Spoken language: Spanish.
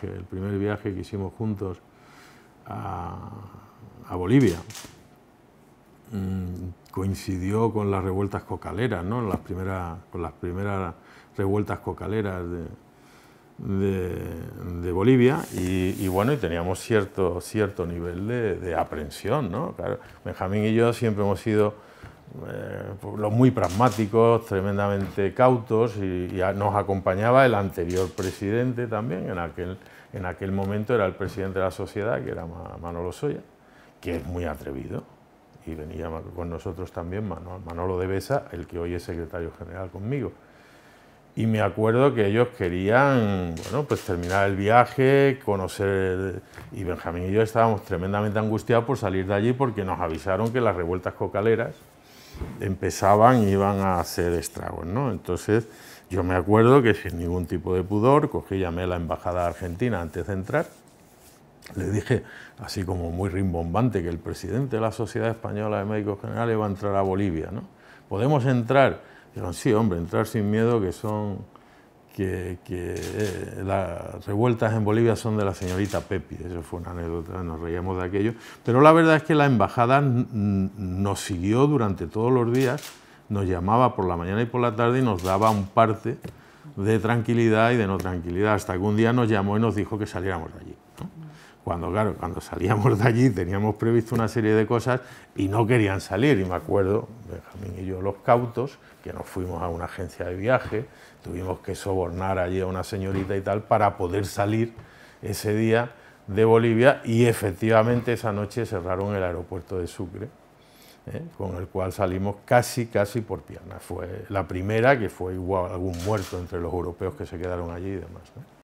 que el primer viaje que hicimos juntos a Bolivia coincidió con las revueltas cocaleras, ¿no? Con las primeras revueltas cocaleras de Bolivia y bueno, y teníamos cierto nivel de aprensión, ¿no? Claro, Benjamín y yo siempre hemos sido los muy pragmáticos, tremendamente cautos y nos acompañaba el anterior presidente también, en aquel momento era el presidente de la sociedad, que era Manolo Soya, que es muy atrevido y venía con nosotros también Manolo de Besa, el que hoy es secretario general conmigo. Y me acuerdo que ellos querían, bueno, pues terminar el viaje, conocer... Y Benjamín y yo estábamos tremendamente angustiados por salir de allí porque nos avisaron que las revueltas cocaleras empezaban y iban a hacer estragos, ¿no? Entonces yo me acuerdo que sin ningún tipo de pudor cogí, llamé a la embajada argentina antes de entrar. Le dije, así como muy rimbombante, que el presidente de la Sociedad Española de Médicos Generales va a entrar a Bolivia, ¿no? ¿Podemos entrar? Dijeron, sí, hombre, entrar sin miedo, que las revueltas en Bolivia son de la señorita Pepi. Eso fue una anécdota, nos reíamos de aquello. Pero la verdad es que la embajada nos siguió durante todos los días, nos llamaba por la mañana y por la tarde y nos daba un parte de tranquilidad y de no tranquilidad, hasta que un día nos llamó y nos dijo que saliéramos de allí, ¿no? Cuando salíamos de allí teníamos previsto una serie de cosas y no querían salir. Y me acuerdo, Benjamín y yo, los cautos, que nos fuimos a una agencia de viaje, tuvimos que sobornar allí a una señorita y tal para poder salir ese día de Bolivia y efectivamente esa noche cerraron el aeropuerto de Sucre, con el cual salimos casi por piernas. Fue la primera, que fue igual algún muerto entre los europeos que se quedaron allí y demás, ¿no?